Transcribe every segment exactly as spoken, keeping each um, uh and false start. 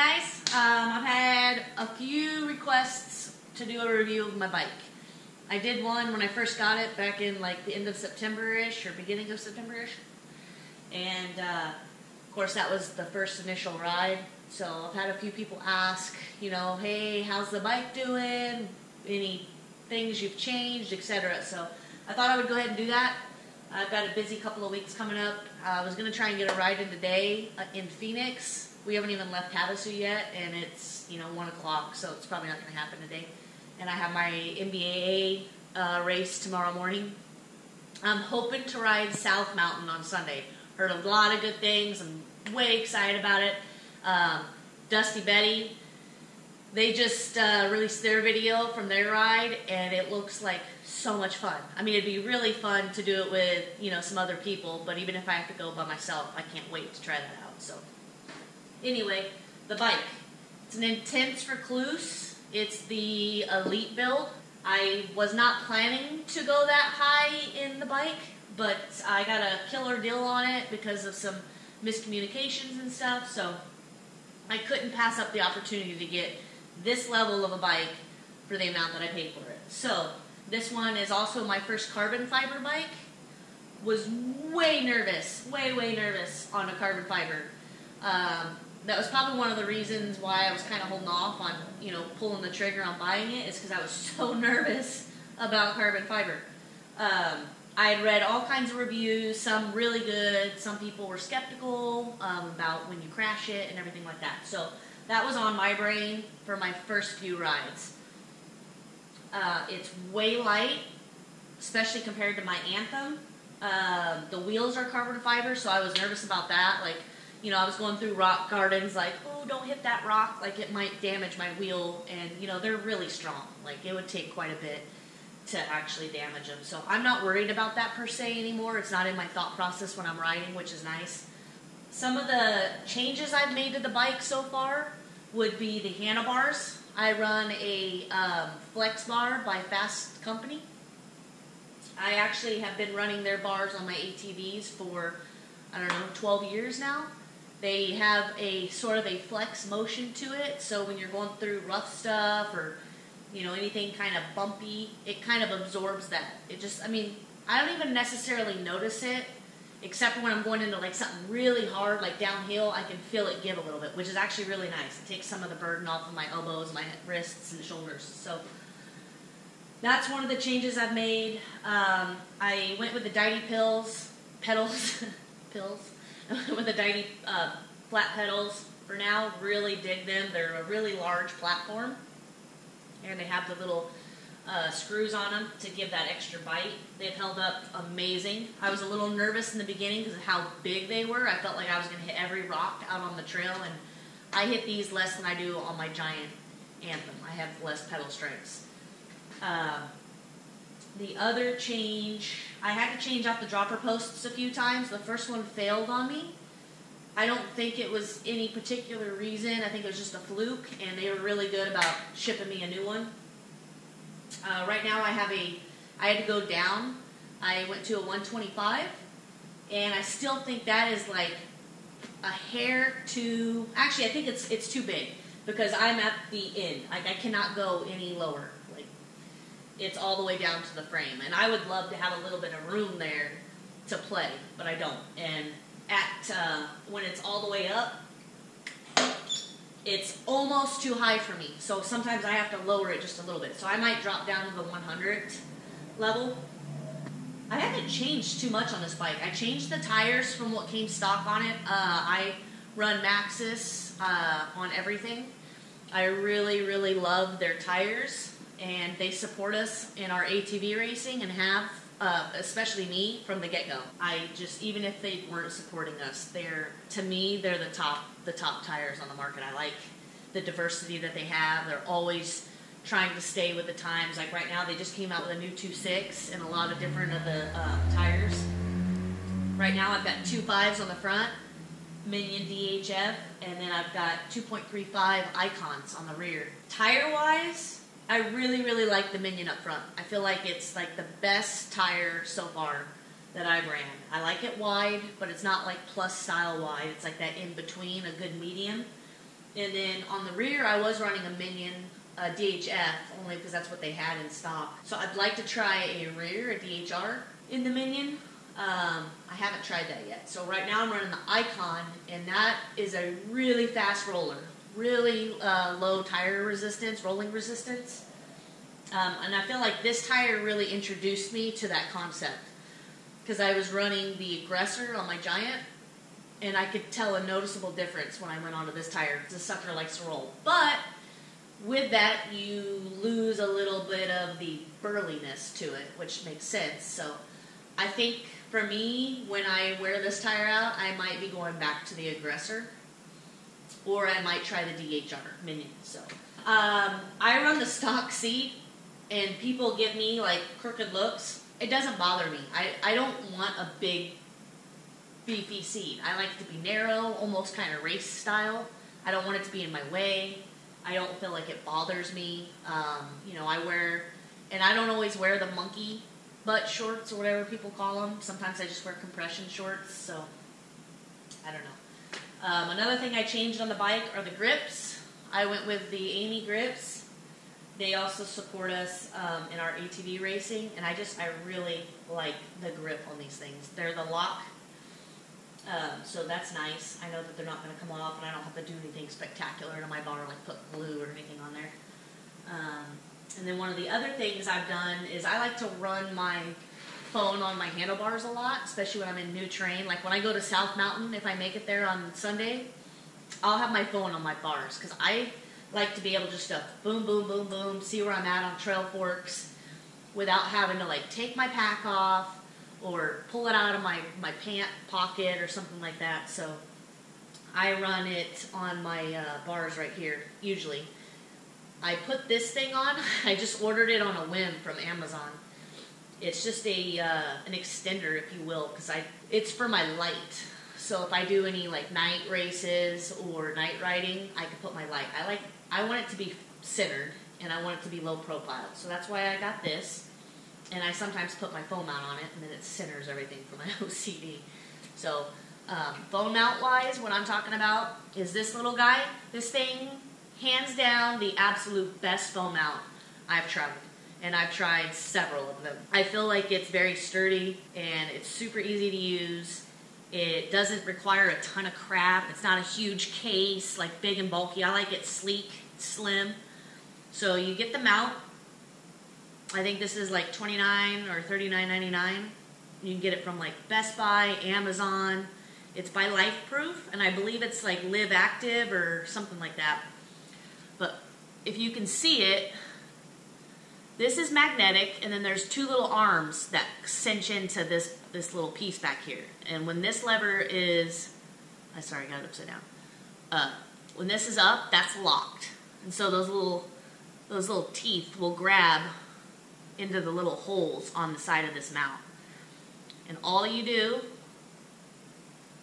guys. Um, I've had a few requests to do a review of my bike. I did one when I first got it back in like the end of September-ish or beginning of September-ish. And uh, of course that was the first initial ride. So I've had a few people ask, you know, hey, how's the bike doing? Any things you've changed, et cetera. So I thought I would go ahead and do that. I've got a busy couple of weeks coming up. Uh, I was going to try and get a ride in today uh, in Phoenix. We haven't even left Havasu yet, and it's, you know, one o'clock, so it's probably not going to happen today. And I have my N B A A uh, race tomorrow morning. I'm hoping to ride South Mountain on Sunday. Heard a lot of good things. I'm way excited about it. Um, Dusty Betty, they just uh, released their video from their ride, and it looks like so much fun. I mean, it'd be really fun to do it with, you know, some other people, but even if I have to go by myself, I can't wait to try that out. So, anyway, the bike. It's an Intense Recluse. It's the Elite build. I was not planning to go that high in the bike, but I got a killer deal on it because of some miscommunications and stuff, so I couldn't pass up the opportunity to get this level of a bike for the amount that I paid for it. So this one is also my first carbon fiber bike. Was way nervous, way, way nervous on a carbon fiber. Um, that was probably one of the reasons why I was kind of holding off on, you know, pulling the trigger on buying it, is because I was so nervous about carbon fiber. Um, I had read all kinds of reviews, some really good, some people were skeptical um, about when you crash it and everything like that. So that was on my brain for my first few rides. Uh, it's way light, especially compared to my Anthem. Uh, the wheels are carbon fiber, so I was nervous about that. Like, you know, I was going through rock gardens, like, oh, don't hit that rock, like it might damage my wheel. And, you know, they're really strong. Like, it would take quite a bit to actually damage them. So I'm not worried about that per se anymore. It's not in my thought process when I'm riding, which is nice. Some of the changes I've made to the bike so far would be the handlebars. I run a um, Flexxbar by Fast Company. I actually have been running their bars on my A T Vs for, I don't know, twelve years now. They have a sort of a flex motion to it, so when you're going through rough stuff or, you know, anything kind of bumpy, it kind of absorbs that. It just, I mean, I don't even necessarily notice it, except for when I'm going into like something really hard, like downhill, I can feel it give a little bit, which is actually really nice. It takes some of the burden off of my elbows, my wrists, and shoulders. So that's one of the changes I've made. Um, I went with the Deity pills, pedals, pills, I went with the Deity uh, flat pedals for now. Really dig them. They're a really large platform, and they have the little uh, screws on them to give that extra bite. They've held up amazing. I was a little nervous in the beginning because of how big they were. I felt like I was going to hit every rock out on the trail, and I hit these less than I do on my Giant Anthem. I have less pedal strengths. Uh, the other change, I had to change out the dropper posts a few times. The first one failed on me. I don't think it was any particular reason. I think it was just a fluke, and they were really good about shipping me a new one. Uh, right now I have a, I had to go down. I went to a one twenty-five, and I still think that is like a hair too, actually I think it's it's too big, because I'm at the end. Like, I cannot go any lower. Like, it's all the way down to the frame, and I would love to have a little bit of room there to play, but I don't. And at uh, when it's all the way up, it's almost too high for me. So sometimes I have to lower it just a little bit. So I might drop down to the one hundred level. I haven't changed too much on this bike. I changed the tires from what came stock on it. Uh, I run Maxxis uh, on everything. I really, really love their tires, and they support us in our A T V racing and have. Uh, especially me, from the get-go. I just, even if they weren't supporting us, they're, to me, they're the top, the top tires on the market. I like the diversity that they have. They're always trying to stay with the times. Like right now, they just came out with a new two point six and a lot of different of the uh, tires. Right now, I've got two point fives on the front, Minion D H F, and then I've got two point three five Ikons on the rear. Tire-wise, I really, really like the Minion up front. I feel like it's like the best tire so far that I've ran. I like it wide, but it's not like plus style wide. It's like that in between, a good medium. And then on the rear, I was running a Minion uh, D H F, only because that's what they had in stock. So I'd like to try a rear, a D H R, in the Minion. Um, I haven't tried that yet. So right now I'm running the Ikon, and that is a really fast roller. Really uh, low tire resistance, rolling resistance. Um, and I feel like this tire really introduced me to that concept. Because I was running the Aggressor on my Giant, and I could tell a noticeable difference when I went onto this tire. The sucker likes to roll. But with that, you lose a little bit of the burliness to it, which makes sense. So I think for me, when I wear this tire out, I might be going back to the Aggressor. Or I might try the D H R Minion. So um, I run the stock seat, and people give me like crooked looks. It doesn't bother me. I, I don't want a big, beefy seat. I like it to be narrow, almost kind of race style. I don't want it to be in my way. I don't feel like it bothers me. Um, you know, I wear, and I don't always wear the monkey butt shorts or whatever people call them. Sometimes I just wear compression shorts, so I don't know. Um, another thing I changed on the bike are the grips. I went with the Amy grips. They also support us um, in our A T V racing, and I just, I really like the grip on these things. They're the lock, um, so that's nice. I know that they're not going to come off, and I don't have to do anything spectacular to my bar, like put glue or anything on there. Um, and then one of the other things I've done is I like to run my phone on my handlebars a lot, especially when I'm in new terrain. Like when I go to South Mountain, if I make it there on Sunday, I'll have my phone on my bars because I like to be able to just to boom, boom, boom, boom, see where I'm at on Trailforks without having to like take my pack off or pull it out of my, my pant pocket or something like that. So I run it on my uh, bars right here, usually. I put this thing on. I just ordered it on a whim from Amazon. It's just a uh, an extender, if you will, because I it's for my light. So if I do any like night races or night riding, I can put my light. I like I want it to be centered and I want it to be low profile. So that's why I got this. And I sometimes put my phone mount on it, and then it centers everything for my O C D. So um, phone mount wise, what I'm talking about is this little guy. This thing, hands down, the absolute best phone mount I've traveled. And I've tried several of them. I feel like it's very sturdy, and it's super easy to use. It doesn't require a ton of crap. It's not a huge case, like big and bulky. I like it sleek, slim. So you get the mount. I think this is like twenty-nine or thirty-nine ninety-nine. You can get it from like Best Buy, Amazon. It's by Lifeproof, and I believe it's like Live Active or something like that. But if you can see it, this is magnetic, and then there's two little arms that cinch into this, this little piece back here. And when this lever is, I sorry, I got it upside down. Uh, when this is up, that's locked. And so those little, those little teeth will grab into the little holes on the side of this mount. And all you do,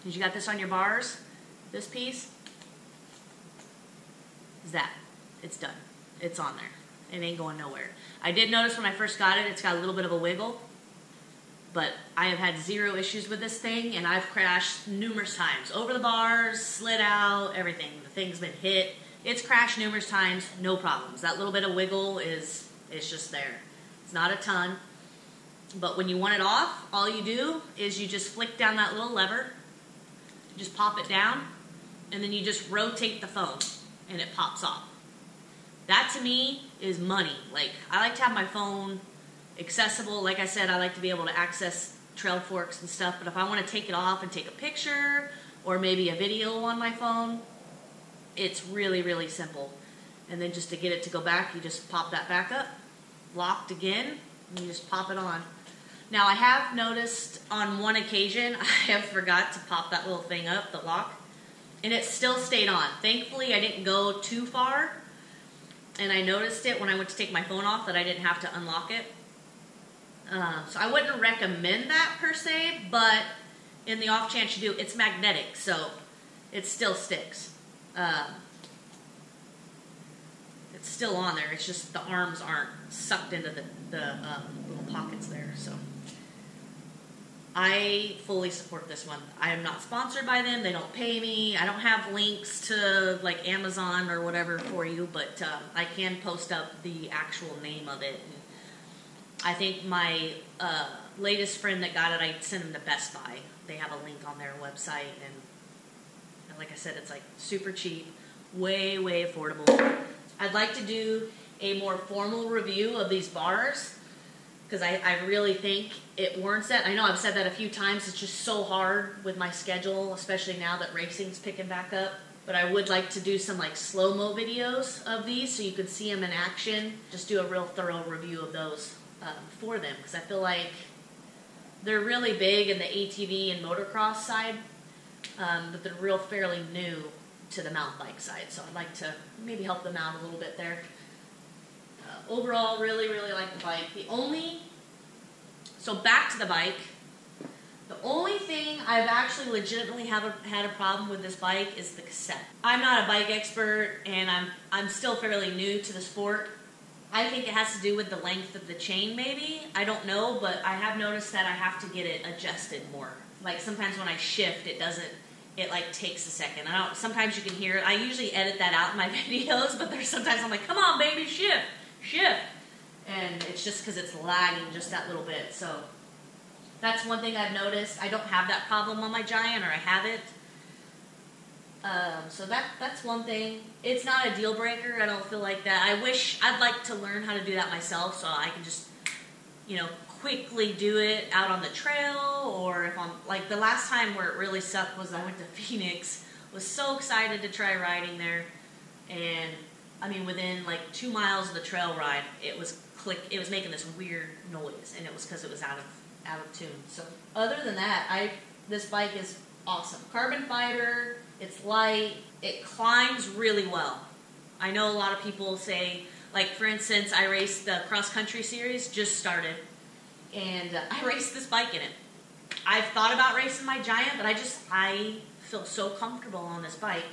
because you got this on your bars, this piece, is that. It's done. It's on there. It ain't going nowhere. I did notice when I first got it, it's got a little bit of a wiggle, but I have had zero issues with this thing, and I've crashed numerous times. Over the bars, slid out, everything. The thing's been hit. It's crashed numerous times, no problems. That little bit of wiggle is, it's just there. It's not a ton, but when you want it off, all you do is you just flick down that little lever, just pop it down, and then you just rotate the phone, and it pops off. That to me is money. Like, I like to have my phone accessible. Like I said, I like to be able to access Trailforks and stuff, but if I want to take it off and take a picture or maybe a video on my phone, it's really, really simple. And then just to get it to go back, you just pop that back up, locked again, and you just pop it on. Now, I have noticed on one occasion, I have forgot to pop that little thing up, the lock, and it still stayed on. Thankfully, I didn't go too far. And I noticed it when I went to take my phone off that I didn't have to unlock it. Uh, so I wouldn't recommend that per se, but in the off chance you do, it's magnetic, so it still sticks. Um, it's still on there. It's just the arms aren't sucked into the, the um, little pockets there. So I fully support this one. I am not sponsored by them. They don't pay me. I don't have links to like Amazon or whatever for you, but um, I can post up the actual name of it. And I think my uh, latest friend that got it, I sent him to Best Buy. They have a link on their website, and, and like I said, it's like super cheap, way, way affordable. I'd like to do a more formal review of these bars, because I, I really think it warrants that. I know I've said that a few times. It's just so hard with my schedule, especially now that racing's picking back up. But I would like to do some like slow-mo videos of these so you can see them in action. Just do a real thorough review of those um, for them, because I feel like they're really big in the A T V and motocross side, um, but they're real fairly new to the mountain bike side. So I'd like to maybe help them out a little bit there. Overall, really, really like the bike. The only, so back to the bike, the only thing I've actually legitimately have a, had a problem with this bike is the cassette. I'm not a bike expert, and I'm, I'm still fairly new to the sport. I think it has to do with the length of the chain, maybe. I don't know, but I have noticed that I have to get it adjusted more. Like sometimes when I shift, it doesn't, it like takes a second. I don't, sometimes you can hear it. I usually edit that out in my videos, but there's sometimes I'm like, come on, baby, shift. shift and it's just because it's lagging just that little bit. So that's one thing I've noticed. I don't have that problem on my Giant, or I have it, um, so that that's one thing. It's not a deal breaker. I don't feel like that. I wish, I'd like to learn how to do that myself, so I can just, you know, quickly do it out on the trail. Or if I'm like, the last time where it really sucked was I went to Phoenix, was so excited to try riding there, and I mean, within like two miles of the trail ride, it was click. It was making this weird noise, and it was because it was out of out of tune. So, other than that, I this bike is awesome. Carbon fiber. It's light. It climbs really well. I know a lot of people say, like for instance, I raced the cross country series, just started, and uh, I raced this bike in it. I've thought about racing my Giant, but I just I feel so comfortable on this bike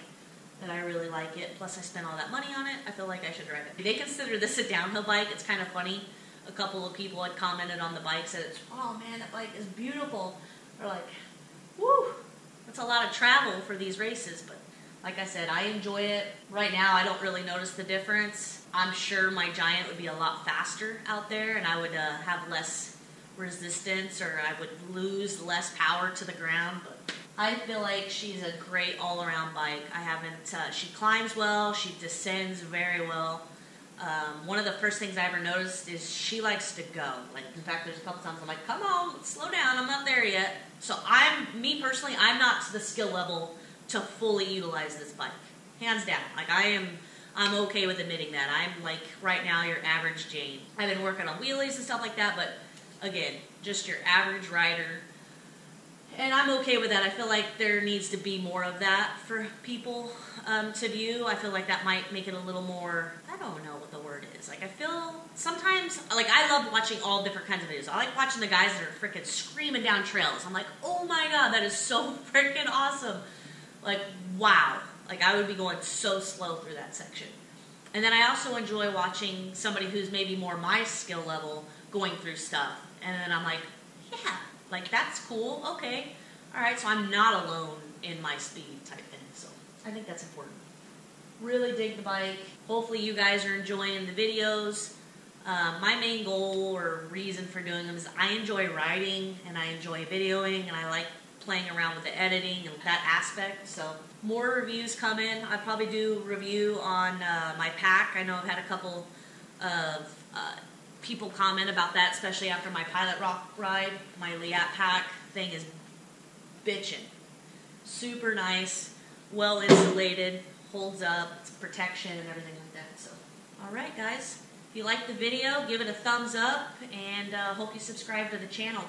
that I really like it. Plus I spent all that money on it. I feel like I should ride it. They consider this a downhill bike. It's kind of funny. A couple of people had commented on the bike, said, oh man, that bike is beautiful. They're like, woo, that's a lot of travel for these races. But like I said, I enjoy it. Right now, I don't really notice the difference. I'm sure my Giant would be a lot faster out there, and I would uh, have less resistance, or I would lose less power to the ground. But I feel like she's a great all-around bike. I haven't, uh, she climbs well, she descends very well. Um, one of the first things I ever noticed is she likes to go. Like, in fact, there's a couple times I'm like, come on, slow down, I'm not there yet. So I'm, me personally, I'm not to the skill level to fully utilize this bike. Hands down. Like, I am, I'm okay with admitting that. I'm like, right now, your average Jane. I've been working on wheelies and stuff like that, but again, just your average rider. And I'm okay with that. I feel like there needs to be more of that for people um, to view. I feel like that might make it a little more, I don't know what the word is. Like I feel sometimes, like I love watching all different kinds of videos. I like watching the guys that are freaking screaming down trails. I'm like, oh my God, that is so freaking awesome. Like, wow. Like I would be going so slow through that section. And then I also enjoy watching somebody who's maybe more my skill level going through stuff. And then I'm like, yeah. Like, that's cool, okay. All right, so I'm not alone in my speed type thing, so I think that's important. Really dig the bike. Hopefully you guys are enjoying the videos. Uh, my main goal or reason for doing them is I enjoy riding, and I enjoy videoing, and I like playing around with the editing and that aspect, so more reviews come in. I'll probably do review on uh, my pack. I know I've had a couple of uh, people comment about that, especially after my Pilot Rock ride. My Liat Pack thing is bitchin'. Super nice, well insulated, holds up, it's protection and everything like that. So, all right, guys. If you like the video, give it a thumbs up, and uh, hope you subscribe to the channel.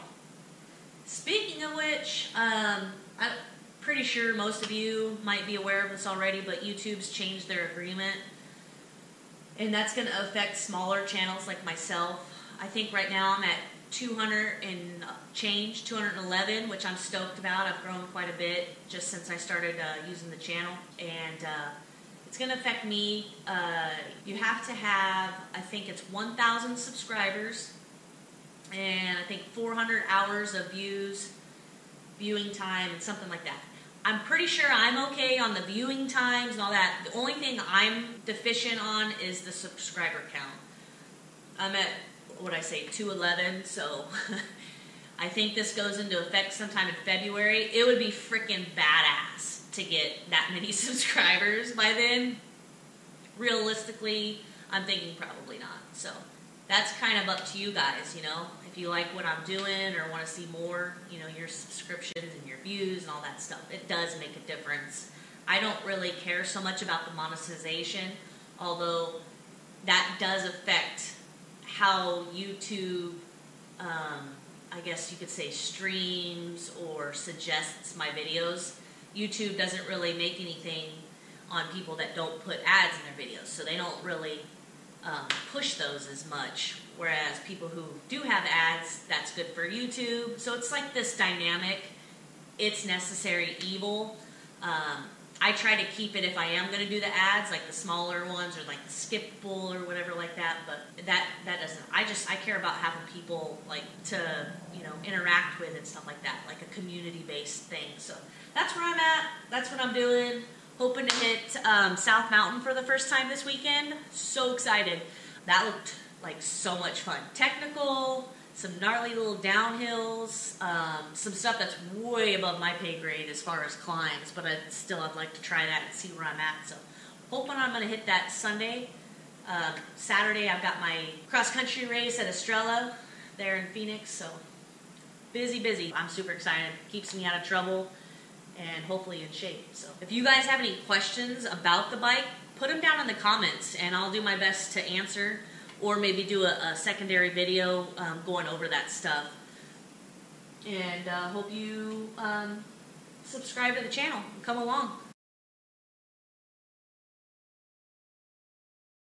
Speaking of which, um, I'm pretty sure most of you might be aware of this already, but YouTube's changed their agreement. And that's going to affect smaller channels like myself. I think right now I'm at two hundred and change, two hundred eleven, which I'm stoked about. I've grown quite a bit just since I started uh, using the channel. And uh, it's going to affect me. Uh, you have to have, I think it's one thousand subscribers. And I think four hundred hours of views viewing time and something like that. I'm pretty sure I'm okay on the viewing times and all that. The only thing I'm deficient on is the subscriber count. I'm at, what I say, two eleven, so I think this goes into effect sometime in February. It would be freaking badass to get that many subscribers by then. Realistically, I'm thinking probably not. So that's kind of up to you guys, you know. If you like what I'm doing or want to see more, you know, your subscriptions and your views and all that stuff, it does make a difference. I don't really care so much about the monetization, although that does affect how YouTube, um, I guess you could say, streams or suggests my videos. YouTube doesn't really make anything on people that don't put ads in their videos, so they don't really um, push those as much. Whereas people who do have ads, that's good for YouTube. So it's like this dynamic, it's necessary evil. Um, I try to keep it, if I am going to do the ads, like the smaller ones or like the skippable or whatever like that. But that, that doesn't, I just, I care about having people like to, you know, interact with and stuff like that, like a community-based thing. So that's where I'm at. That's what I'm doing. Hoping to hit um, South Mountain for the first time this weekend. So excited. That looked like so much fun. Technical, some gnarly little downhills, um, some stuff that's way above my pay grade as far as climbs, but I, still I'd like to try that and see where I'm at. So hoping I'm going to hit that Sunday. Um, Saturday I've got my cross-country race at Estrella there in Phoenix, so busy, busy. I'm super excited. Keeps me out of trouble and hopefully in shape. So if you guys have any questions about the bike, put them down in the comments and I'll do my best to answer. Or maybe do a, a secondary video um, going over that stuff. And uh, hope you um, subscribe to the channel and come along.